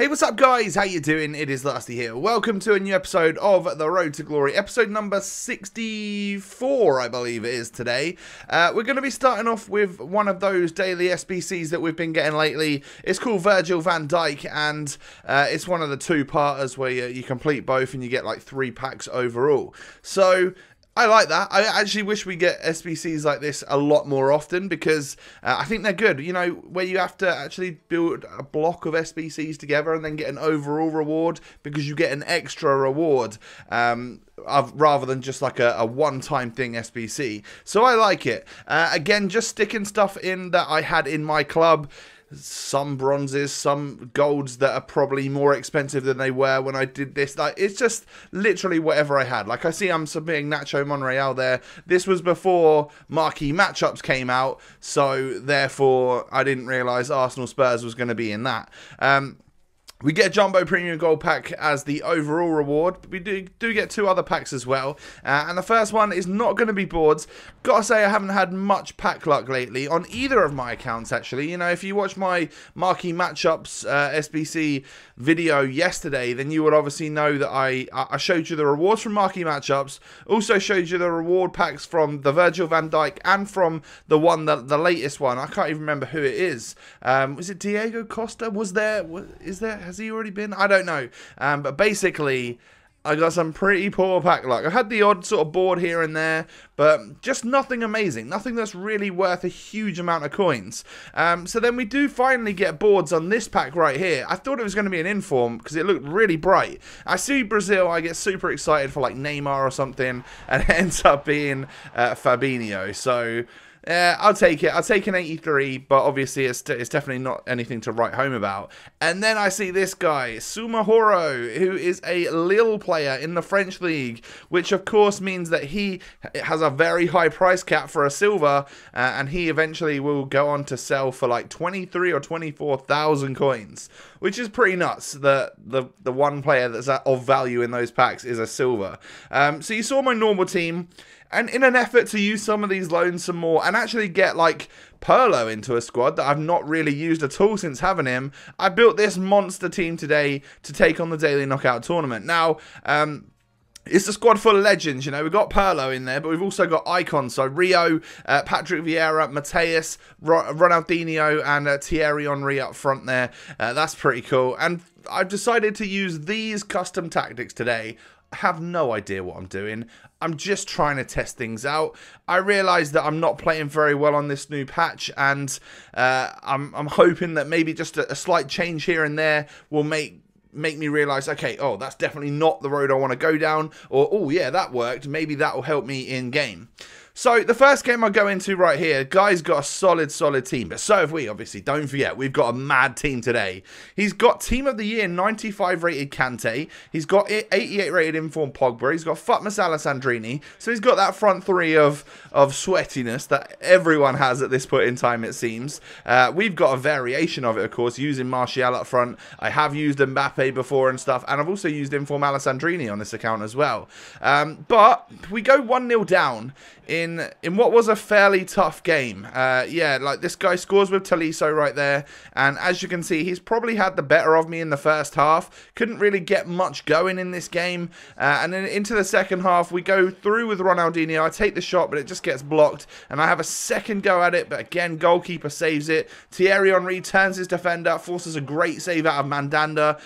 Hey, what's up guys, how you doing? It is La5ty here. Welcome to a new episode of The Road to Glory, episode number 64, I believe it is today. We're going to be starting off with one of those daily SBCs that we've been getting lately. It's called Virgil van Dijk, and it's one of the two-parters where you complete both and you get like 3 packs overall. So I like that. I actually wish we get SBCs like this a lot more often because I think they're good. You know, where you have to actually build a block of SBCs together and then get an overall reward because you get an extra reward rather than just like a one-time thing SBC. So I like it. Again, just sticking stuff in that I had in my club. Some bronzes, some golds that are probably more expensive than they were when I did this. Like, it's just literally whatever I had. Like, I see I'm submitting Nacho Monreal there. This was before Marquee Matchups came out, so therefore I didn't realise Arsenal Spurs was going to be in that. We get a Jumbo Premium Gold Pack as the overall reward, but we do get 2 other packs as well. And the first one is not going to be boards. Gotta say, I haven't had much pack luck lately on either of my accounts, actually. You know, if you watch my Marquee Matchups SBC video yesterday, then you would obviously know that I showed you the rewards from Marquee Matchups, also showed you the reward packs from the Virgil van Dijk and from the latest one. I can't even remember who it is. Was it Diego Costa? Has he already been? I don't know. But basically, I got some pretty poor pack luck. I had the odd sort of board here and there, but just nothing amazing. Nothing that's really worth a huge amount of coins. So then we do finally get boards on this pack right here. I thought it was going to be an inform because it looked really bright. I see Brazil, I get super excited for like Neymar or something, and it ends up being Fabinho. So I'll take it. I'll take an 83, but obviously it's definitely not anything to write home about. And then I see this guy, Sumahoro, who is a Lille player in the French league, which of course means that he has a very high price cap for a silver, and he eventually will go on to sell for like 23 or 24,000 coins, which is pretty nuts. The one player that's of value in those packs is a silver. So you saw my normal team. And in an effort to use some of these loans some more and actually get, like, Perlo into a squad that I've not really used at all since having him, I built this monster team today to take on the Daily Knockout Tournament. Now, it's a squad full of legends, you know. We've got Perlo in there, but we've also got icons. So Rio, Patrick Vieira, Mateus, Ronaldinho, and Thierry Henry up front there. That's pretty cool. And I've decided to use these custom tactics today. I have no idea what I'm doing. I'm just trying to test things out. I realise that I'm not playing very well on this new patch, and I'm hoping that maybe just a slight change here and there will make me realise, okay, oh, that's definitely not the road I want to go down, or, oh, yeah, that worked. Maybe that will help me in game. So, the first game I go into right here, guy's got a solid team, but so have we, obviously. Don't forget, we've got a mad team today. He's got Team of the Year 95 rated Kante. He's got 88 rated Inform Pogba. He's got Alessandrini. So, he's got that front three of sweatiness that everyone has at this point in time, it seems. We've got a variation of it, of course, using Martial up front. I have used Mbappe before and stuff, and I've also used Inform Alessandrini on this account as well. But we go 1-0 down in what was a fairly tough game. Yeah, like this guy scores with Tolisso right there, and as you can see, he's probably had the better of me in the first half. Couldn't really get much going in this game, and then into the second half, we go through with Ronaldinho. I take the shot, but it just gets blocked, and I have a second go at it, but again, goalkeeper saves it. Thierry Henry turns his defender, forces a great save out of Mandanda.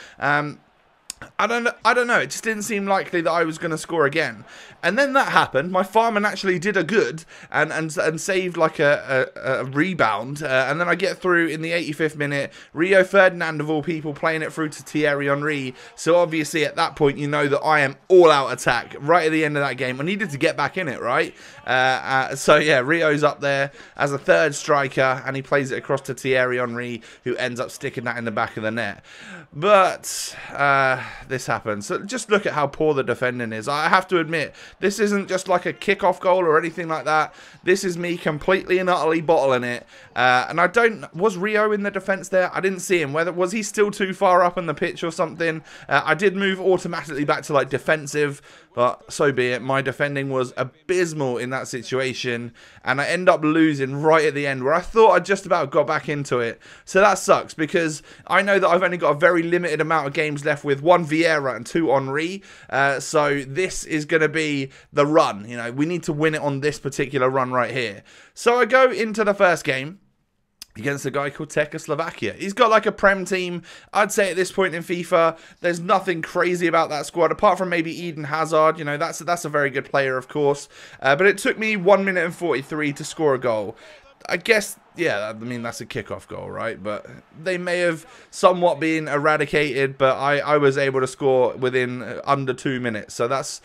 I don't know, it just didn't seem likely that I was going to score again. And then that happened. My farmer actually did a good and saved like a rebound. And then I get through in the 85th minute. Rio Ferdinand, of all people, playing it through to Thierry Henry. So obviously at that point, you know that I am all out attack right at the end of that game. I needed to get back in it, right? So yeah, Rio's up there as a third striker, and he plays it across to Thierry Henry, who ends up sticking that in the back of the net. But this happens. So just look at how poor the defending is. I have to admit, this isn't just like a kickoff goal or anything like that. This is me completely and utterly bottling it. And I don't... Was Rio in the defence there? I didn't see him. Was he still too far up on the pitch or something? I did move automatically back to like defensive, But so be it. My defending was abysmal in that situation, and I end up losing right at the end where I thought I just about got back into it. So that sucks, because I know that I've only got a very limited amount of games left with 1 Vieira and 2 Henry. So this is going to be the run. You know, we need to win it on this particular run right here. So I go into the first game against a guy called Czechoslovakia. He's got like a Prem team. I'd say at this point in FIFA, there's nothing crazy about that squad, apart from maybe Eden Hazard. You know, that's a very good player, of course. But it took me 1 minute and 43 to score a goal. I guess, yeah, I mean, that's a kickoff goal, right? But they may have somewhat been eradicated, but I was able to score within under 2 minutes. So that's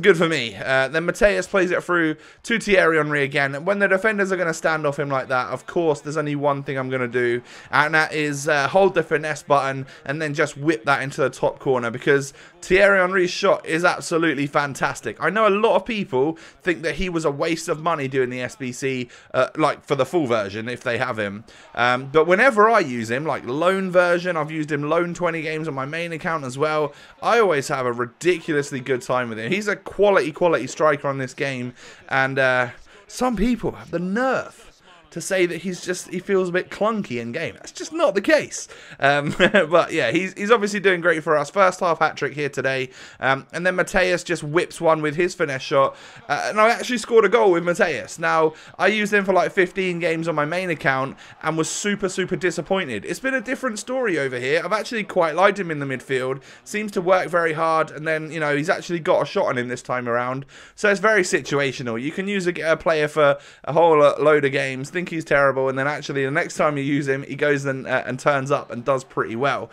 good for me. Then Mateus plays it through to Thierry Henry again. And when the defenders are going to stand off him like that, of course, there's only one thing I'm going to do. And that is hold the finesse button and then just whip that into the top corner, because Thierry Henry's shot is absolutely fantastic. I know a lot of people think that he was a waste of money doing the SBC, like for the full version, if they have him. But whenever I use him, like loan version, I've used him loan 20 games on my main account as well, I always have a ridiculously good time with him. He's a quality striker on this game, and some people have the nerve to say that he feels a bit clunky in game. That's just not the case. But yeah, he's obviously doing great for us. First half hat trick here today. And then Mateus just whips one with his finesse shot. And I actually scored a goal with Mateus. Now, I used him for like 15 games on my main account and was super, super disappointed. It's been a different story over here. I've actually quite liked him in the midfield. Seems to work very hard. And then, you know, he's actually got a shot on him this time around. So it's very situational. You can use a player for a whole load of games, think he's terrible, and then actually the next time you use him, he goes and turns up and does pretty well.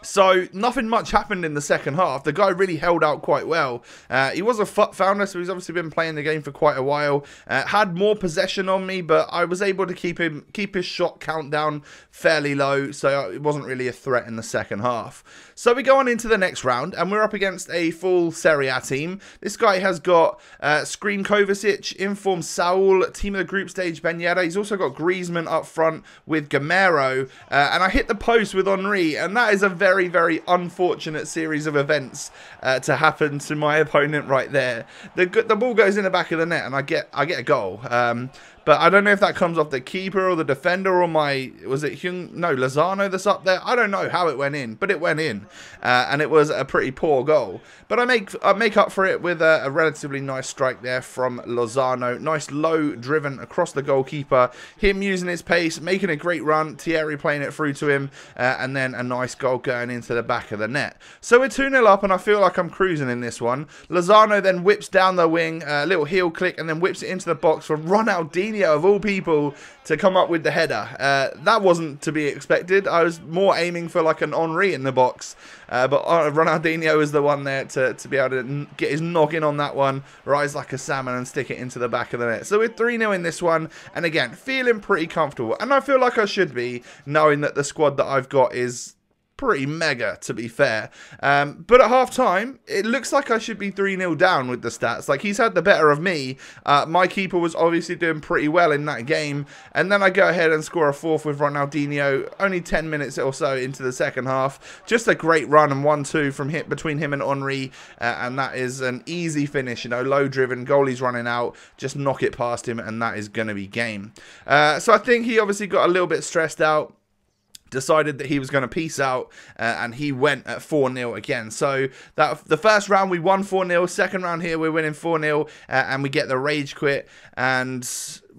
So nothing much happened in the second half. The guy really held out quite well. He was a founder, so he's obviously been playing the game for quite a while. Had more possession on me, but I was able to keep his shot count down fairly low, so it wasn't really a threat in the second half. So we go on into the next round, and we're up against a full Serie A team. This guy has got Scream Kovacic, Inform Saul, team of the group stage Ben Yada. He's also got Griezmann up front with Gamero, and I hit the post with Henry, and that is a very, very unfortunate series of events to happen to my opponent right there. The ball goes in the back of the net, and I get a goal. But I don't know if that comes off the keeper or the defender or my... Was it Lozano that's up there? I don't know how it went in, but it went in. And it was a pretty poor goal. But I make up for it with a relatively nice strike there from Lozano. Nice low driven across the goalkeeper. Him using his pace, making a great run. Thierry playing it through to him. And then a nice goal going into the back of the net. So we're 2-0 up, and I feel like I'm cruising in this one. Lozano then whips down the wing, a little heel click, and then whips it into the box for Ronaldinho, of all people, to come up with the header. That wasn't to be expected. I was more aiming for like an Henry in the box, but Ronaldinho is the one there to be able to get his noggin on that one, rise like a salmon and stick it into the back of the net. So we're 3-0 in this one, and again, feeling pretty comfortable. And I feel like I should be, knowing that the squad that I've got is pretty mega, to be fair. But at half time, it looks like I should be 3-0 down with the stats. Like, he's had the better of me. My keeper was obviously doing pretty well in that game. And then I go ahead and score a fourth with Ronaldinho, only 10 minutes or so into the second half. Just a great run and 1-2 from hit between him and Henry. And that is an easy finish, you know, low driven, goalie's running out, just knock it past him, and that is going to be game. So I think he obviously got a little bit stressed out, decided that he was going to peace out, and he went at 4-0 again. So that the first round we won 4-0, second round here we're winning 4-0, and we get the rage quit, and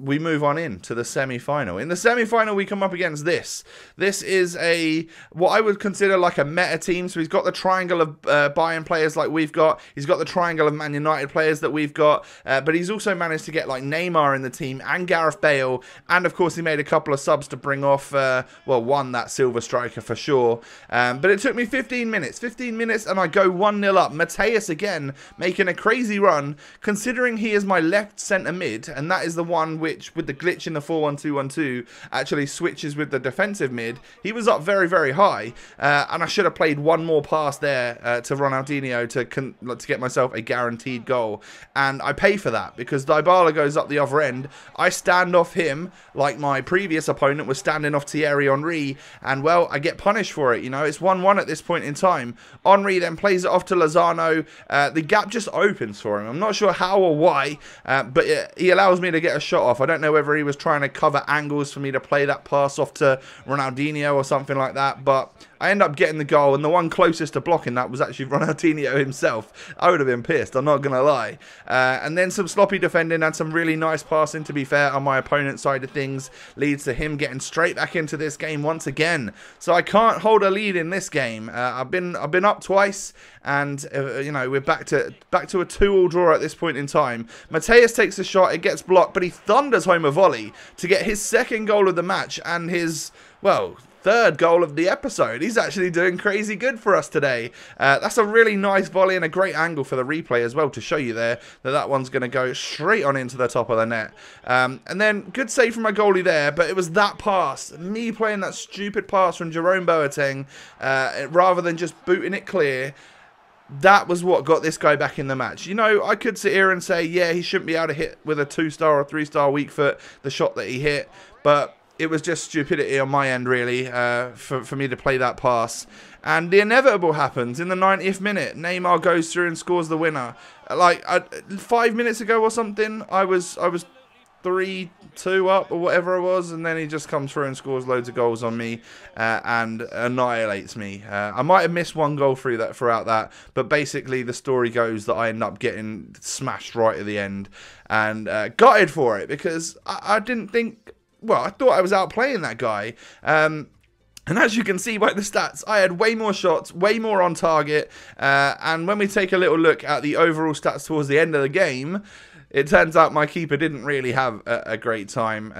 we move on in to the semi-final. In the semi-final, we come up against this. This is a, what I would consider like a meta team. So he's got the triangle of Bayern players like we've got. He's got the triangle of Man United players that we've got. But he's also managed to get like Neymar in the team and Gareth Bale. And of course, he made a couple of subs to bring off, well, one, that silver striker for sure. But it took me 15 minutes, and I go 1-0 up. Mateus again, making a crazy run, considering he is my left centre mid. And that is the one with switch with the glitch in the 4-1-2-1-2 actually switches with the defensive mid. He was up very, very high, and I should have played one more pass there to Ronaldinho to get myself a guaranteed goal. And I pay for that because Dybala goes up the other end. I stand off him like my previous opponent was standing off Thierry Henry, and well, I get punished for it. You know, it's 1-1 at this point in time. Henry then plays it off to Lozano. The gap just opens for him. I'm not sure how or why, but he allows me to get a shot off. I don't know whether he was trying to cover angles for me to play that pass off to Ronaldinho or something like that, but I end up getting the goal, and the one closest to blocking that was actually Ronaldinho himself. I would have been pissed, I'm not going to lie. And then some sloppy defending and some really nice passing, to be fair, on my opponent's side of things leads to him getting straight back into this game once again. So I can't hold a lead in this game. I've been up twice, and you know, we're back to a 2-all draw at this point in time. Mateus takes a shot, it gets blocked, but he thunders home a volley to get his second goal of the match and his, well, third goal of the episode. He's actually doing crazy good for us today. That's a really nice volley and a great angle for the replay as well to show you there that one's going to go straight on into the top of the net. And then good save from my goalie there, but it was that pass, me playing that stupid pass from Jerome Boateng rather than just booting it clear. That was what got this guy back in the match. You know, I could sit here and say, yeah, he shouldn't be able to hit with a 2-star or 3-star weak foot the shot that he hit, but it was just stupidity on my end, really, for me to play that pass. And the inevitable happens in the 90th minute. Neymar goes through and scores the winner. Like 5 minutes ago or something, I was 3-2 up or whatever it was, and then he just comes through and scores loads of goals on me and annihilates me. I might have missed one goal throughout that, but basically the story goes that I end up getting smashed right at the end and gutted for it because I didn't think. Well, I thought I was outplaying that guy. And as you can see by the stats, I had way more shots, way more on target. And when we take a little look at the overall stats towards the end of the game, it turns out my keeper didn't really have a great time.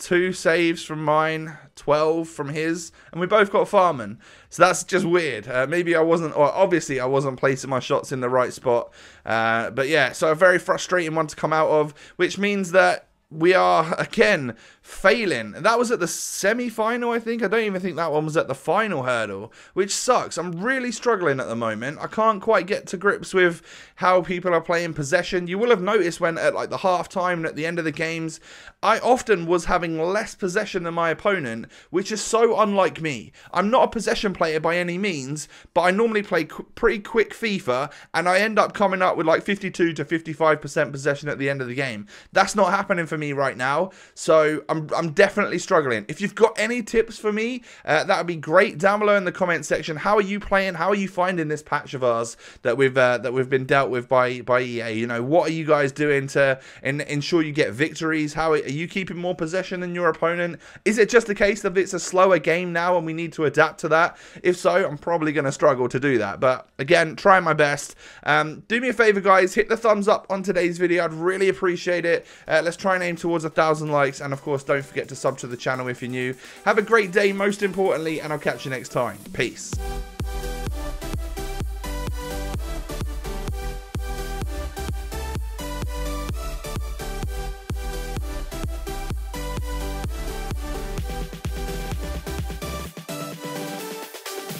2 saves from mine, 12 from his, and we both got Farman. So that's just weird. Maybe I wasn't, or obviously I wasn't placing my shots in the right spot. But yeah, so a very frustrating one to come out of, which means that we are, again, failing. That was at the semi-final, I think. I don't even think that one was at the final hurdle, which sucks. I'm really struggling at the moment. I can't quite get to grips with how people are playing possession. You will have noticed when at like the half-time and at the end of the games, I often was having less possession than my opponent, which is so unlike me. I'm not a possession player by any means, but I normally play pretty quick FIFA, and I end up coming up with like 52 to 55% possession at the end of the game. That's not happening for me right now, so I'm definitely struggling. If you've got any tips for me, that would be great down below in the comment section. How are you playing? How are you finding this patch of ours that we've been dealt with by EA? You know, what are you guys doing to ensure you get victories? How are you keeping more possession than your opponent? Is it just a case that it's a slower game now and we need to adapt to that? If so, I'm probably going to struggle to do that. But again, try my best. Do me a favor, guys. Hit the thumbs up on today's video. I'd really appreciate it. Let's try and aim towards 1,000 likes, and of course, don't forget to sub to the channel if you're new. Have a great day, most importantly, and I'll catch you next time. Peace.